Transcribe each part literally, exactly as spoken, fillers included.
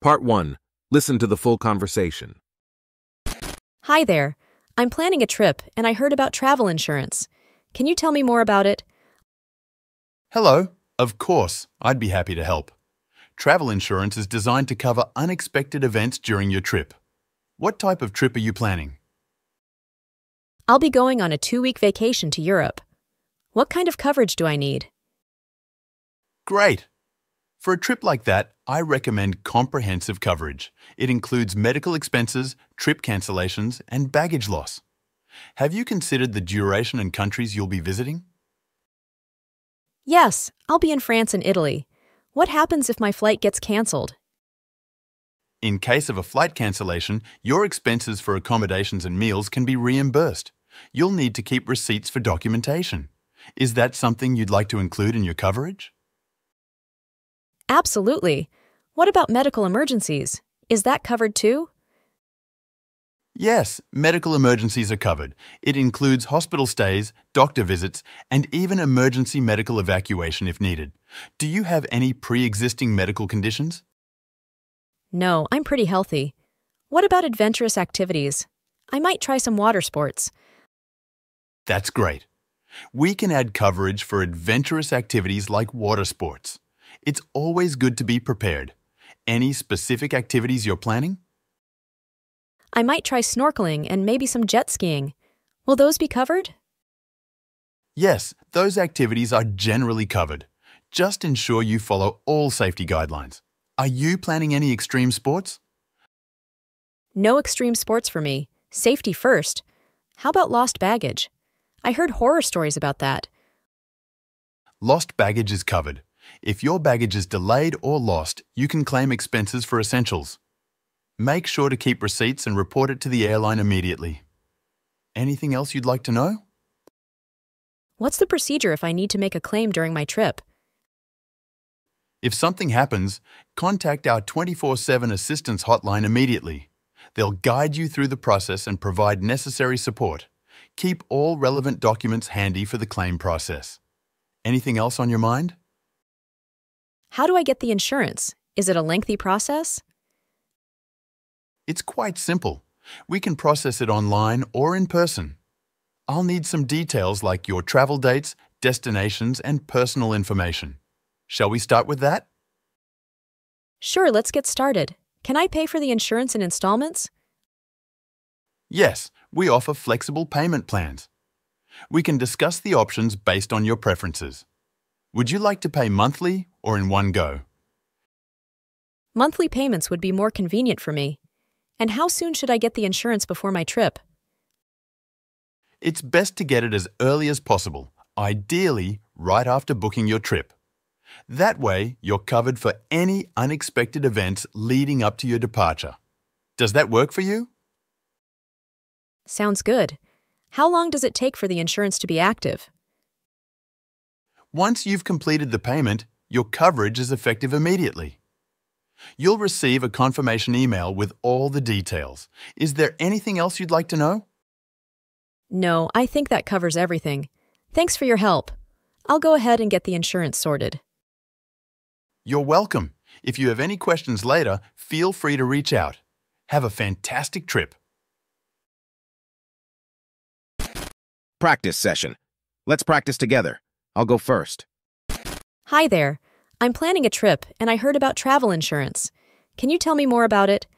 Part one. Listen to the full conversation. Hi there. I'm planning a trip, and I heard about travel insurance. Can you tell me more about it? Hello. Of course. I'd be happy to help. Travel insurance is designed to cover unexpected events during your trip. What type of trip are you planning? I'll be going on a two-week vacation to Europe. What kind of coverage do I need? Great. For a trip like that, I recommend comprehensive coverage. It includes medical expenses, trip cancellations, and baggage loss. Have you considered the duration and countries you'll be visiting? Yes, I'll be in France and Italy. What happens if my flight gets cancelled? In case of a flight cancellation, your expenses for accommodations and meals can be reimbursed. You'll need to keep receipts for documentation. Is that something you'd like to include in your coverage? Absolutely. What about medical emergencies? Is that covered too? Yes, medical emergencies are covered. It includes hospital stays, doctor visits, and even emergency medical evacuation if needed. Do you have any pre-existing medical conditions? No, I'm pretty healthy. What about adventurous activities? I might try some water sports. That's great. We can add coverage for adventurous activities like water sports. It's always good to be prepared. Any specific activities you're planning? I might try snorkeling and maybe some jet skiing. Will those be covered? Yes, those activities are generally covered. Just ensure you follow all safety guidelines. Are you planning any extreme sports? No extreme sports for me. Safety first. How about lost baggage? I heard horror stories about that. Lost baggage is covered. If your baggage is delayed or lost, you can claim expenses for essentials. Make sure to keep receipts and report it to the airline immediately. Anything else you'd like to know? What's the procedure if I need to make a claim during my trip? If something happens, contact our twenty-four seven assistance hotline immediately. They'll guide you through the process and provide necessary support. Keep all relevant documents handy for the claim process. Anything else on your mind? How do I get the insurance? Is it a lengthy process? It's quite simple. We can process it online or in person. I'll need some details like your travel dates, destinations, and personal information. Shall we start with that? Sure, let's get started. Can I pay for the insurance in installments? Yes, we offer flexible payment plans. We can discuss the options based on your preferences. Would you like to pay monthly or in one go? Monthly payments would be more convenient for me. And how soon should I get the insurance before my trip? It's best to get it as early as possible, ideally right after booking your trip. That way, you're covered for any unexpected events leading up to your departure. Does that work for you? Sounds good. How long does it take for the insurance to be active? Once you've completed the payment, your coverage is effective immediately. You'll receive a confirmation email with all the details. Is there anything else you'd like to know? No, I think that covers everything. Thanks for your help. I'll go ahead and get the insurance sorted. You're welcome. If you have any questions later, feel free to reach out. Have a fantastic trip. Practice session. Let's practice together. I'll go first. Hi there. I'm planning a trip, and I heard about travel insurance. Can you tell me more about it?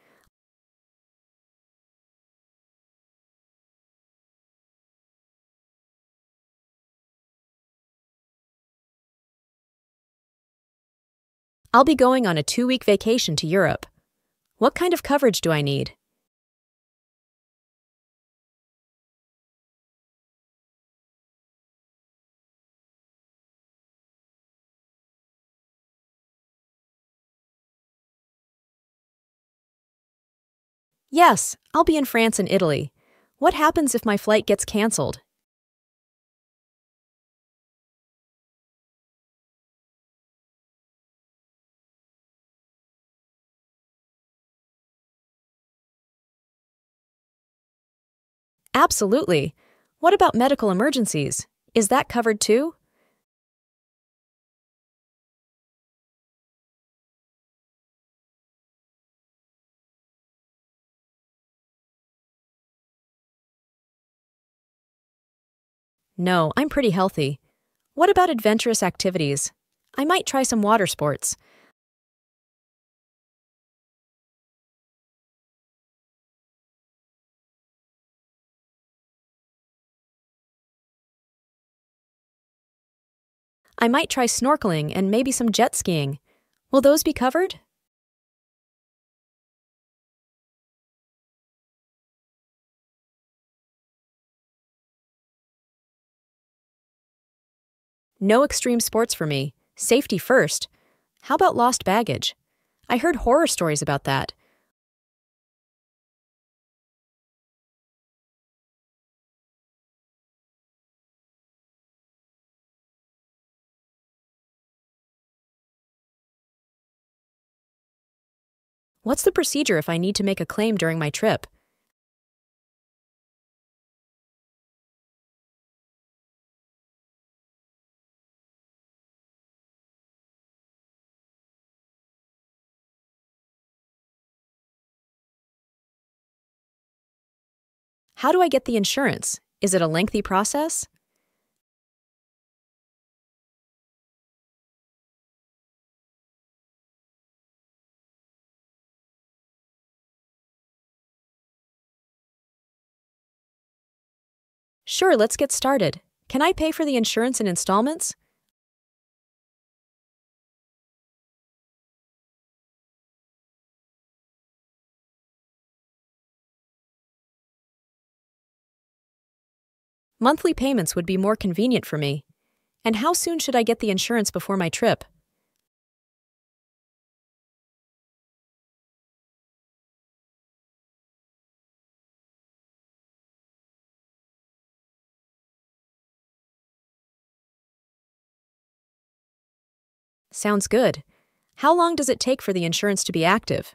I'll be going on a two-week vacation to Europe. What kind of coverage do I need? Yes, I'll be in France and Italy. What happens if my flight gets cancelled? Absolutely. What about medical emergencies? Is that covered too? No, I'm pretty healthy. What about adventurous activities? I might try some water sports. I might try snorkeling and maybe some jet skiing. Will those be covered? No extreme sports for me. Safety first. How about lost baggage? I heard horror stories about that. What's the procedure if I need to make a claim during my trip? How do I get the insurance? Is it a lengthy process? Sure, let's get started. Can I pay for the insurance in installments? Monthly payments would be more convenient for me. And how soon should I get the insurance before my trip? Sounds good. How long does it take for the insurance to be active?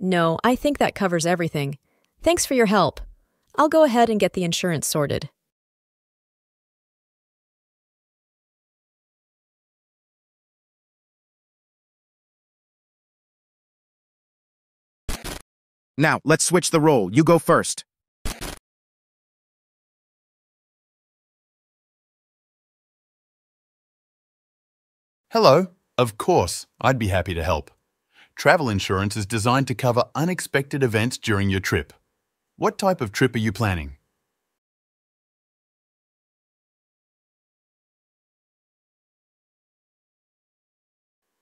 No, I think that covers everything. Thanks for your help. I'll go ahead and get the insurance sorted. Now, let's switch the role. You go first. Hello. Of course, I'd be happy to help. Travel insurance is designed to cover unexpected events during your trip. What type of trip are you planning?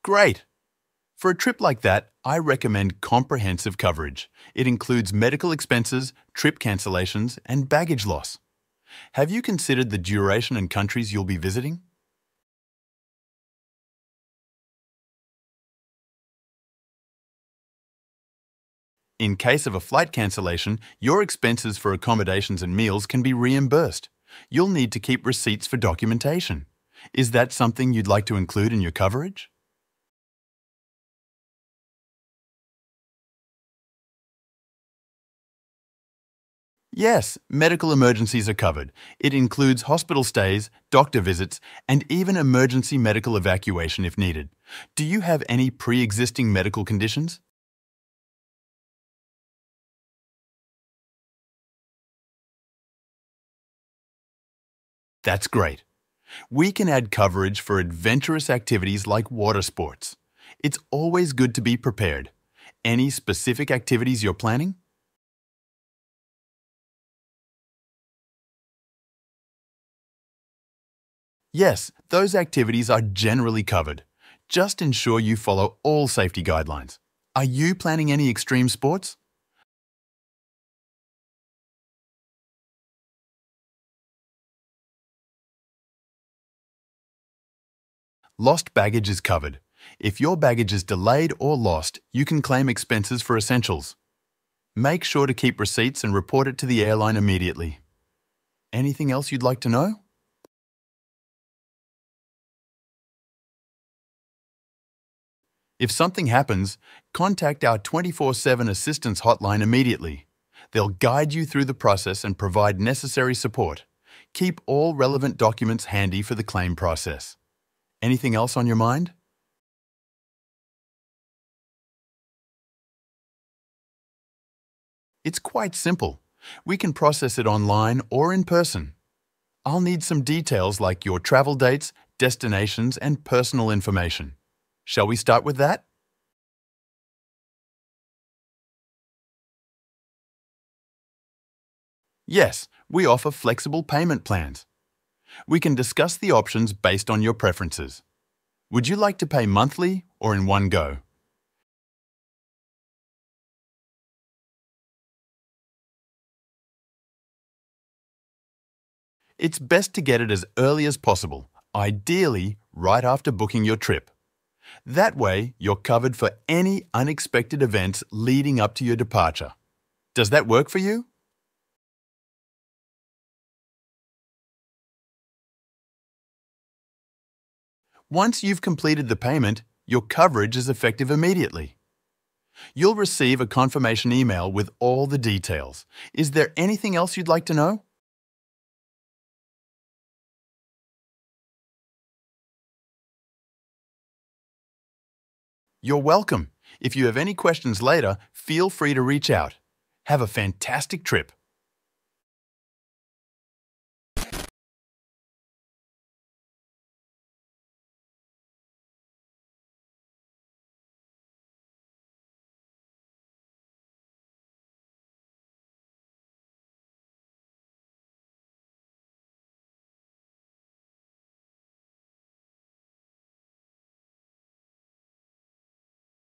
Great! For a trip like that, I recommend comprehensive coverage. It includes medical expenses, trip cancellations, and baggage loss. Have you considered the duration and countries you'll be visiting? In case of a flight cancellation, your expenses for accommodations and meals can be reimbursed. You'll need to keep receipts for documentation. Is that something you'd like to include in your coverage? Yes, medical emergencies are covered. It includes hospital stays, doctor visits, and even emergency medical evacuation if needed. Do you have any pre-existing medical conditions? That's great. We can add coverage for adventurous activities like water sports. It's always good to be prepared. Any specific activities you're planning? Yes, those activities are generally covered. Just ensure you follow all safety guidelines. Are you planning any extreme sports? Lost baggage is covered. If your baggage is delayed or lost, you can claim expenses for essentials. Make sure to keep receipts and report it to the airline immediately. Anything else you'd like to know? If something happens, contact our twenty-four seven assistance hotline immediately. They'll guide you through the process and provide necessary support. Keep all relevant documents handy for the claim process. Anything else on your mind? It's quite simple. We can process it online or in person. I'll need some details like your travel dates, destinations, and personal information. Shall we start with that? Yes, we offer flexible payment plans. We can discuss the options based on your preferences. Would you like to pay monthly or in one go? It's best to get it as early as possible, ideally right after booking your trip. That way, you're covered for any unexpected events leading up to your departure. Does that work for you? Once you've completed the payment, your coverage is effective immediately. You'll receive a confirmation email with all the details. Is there anything else you'd like to know? You're welcome. If you have any questions later, feel free to reach out. Have a fantastic trip.